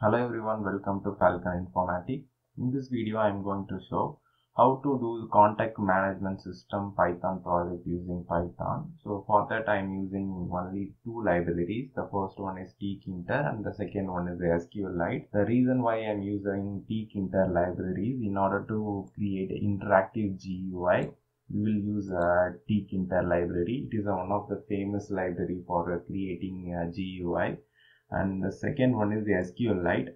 Hello everyone, welcome to Falcon Informatic. In this video I am going to show how to do contact management system Python project using Python. So for that I am using only two libraries. The first one is Tkinter and the second one is SQLite. The reason why I am using Tkinter libraries, in order to create interactive GUI, we will use Tkinter library. It is one of the famous library for creating GUI. And the second one is the SQLite.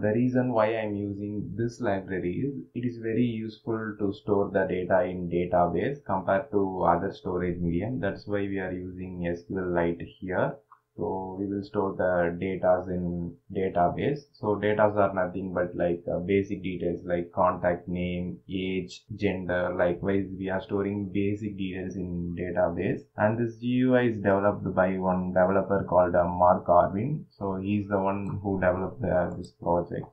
The reason why I'm using this library is it is very useful to store the data in database compared to other storage medium. That's why we are using SQLite here. So we will store the data in database. So data are nothing but like basic details like contact name, age, gender. Likewise, we are storing basic details in database. And this GUI is developed by one developer called Mark Arvin. So he's the one who developed this project.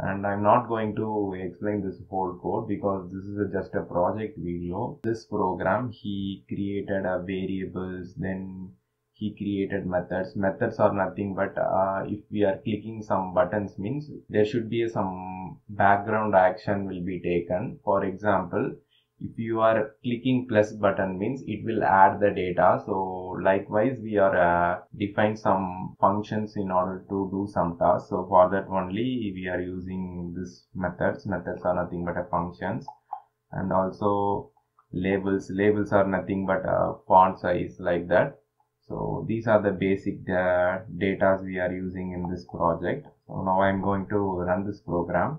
And I'm not going to explain this whole code because this is just a project video. This program, he created variables, then he created methods. Methods are nothing but if we are clicking some buttons means there should be some background action will be taken. For example, if you are clicking plus button means it will add the data. So likewise we are define some functions in order to do some tasks. So for that only we are using this methods. Methods are nothing but functions. And also labels. Labels are nothing but font size like that. So these are the basic data we are using in this project. So now I am going to run this program.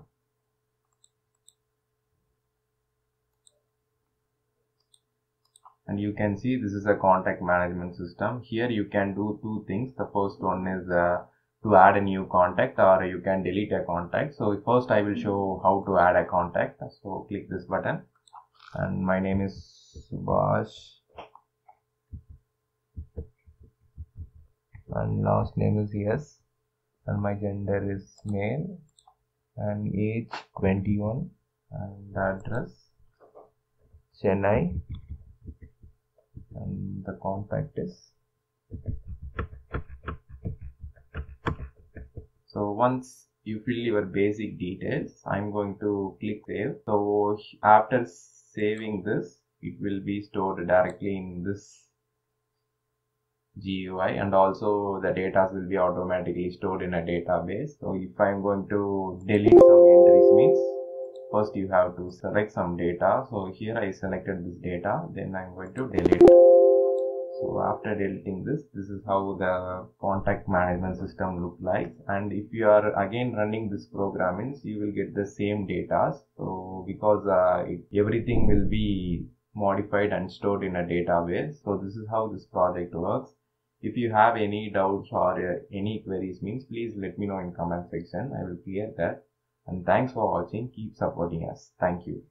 And you can see this is a contact management system. Here you can do two things. The first one is to add a new contact, or you can delete a contact. So first I will show how to add a contact. So click this button. And my name is Subhash. And last name is yes, and my gender is male, and age 21, and address Chennai, and the contact is. So once you fill your basic details, I'm going to click save. So after saving this, it will be stored directly in this GUI, and also the data will be automatically stored in a database. So if I'm going to delete some entries means first you have to select some data. So here I selected this data, then I'm going to delete. So after deleting this, this is how the contact management system looks like. And if you are again running this program means you will get the same data. So because everything will be modified and stored in a database. So this is how this project works. If you have any doubts or any queries means, please let me know in comment section. I will clear that. And thanks for watching. Keep supporting us. Thank you.